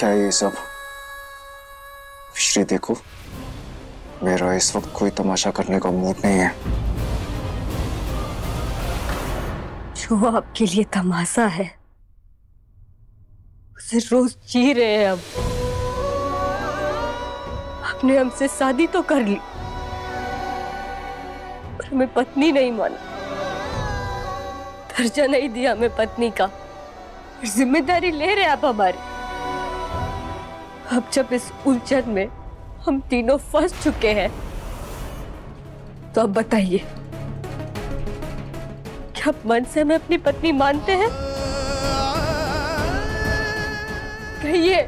क्या है ये सब? श्री देखो, मेरा इस वक्त कोई तमाशा करने का मूड नहीं है। जो आपके लिए तमाशा है उसे रोज जी रहे हैं। अब आपने हमसे शादी तो कर ली पर हमें पत्नी नहीं माना, दर्जा नहीं दिया हमें पत्नी का, जिम्मेदारी ले रहे आप हमारी। अब जब इस उलझन में हम तीनों फंस चुके हैं तो अब बताइए, क्या आप मन से हमें अपनी पत्नी मानते हैं? कहिए,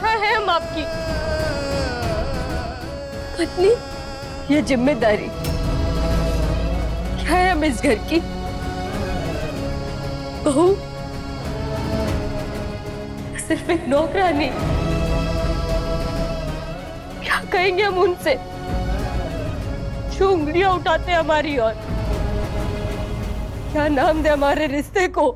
हाँ है हम आपकी पत्नी। यह जिम्मेदारी क्या है हम इस घर की बहू, सिर्फ एक नौकरानी? क्या कहेंगे हम उनसे जो उंगलियां उठाते हमारी और? क्या नाम दे हमारे रिश्ते को?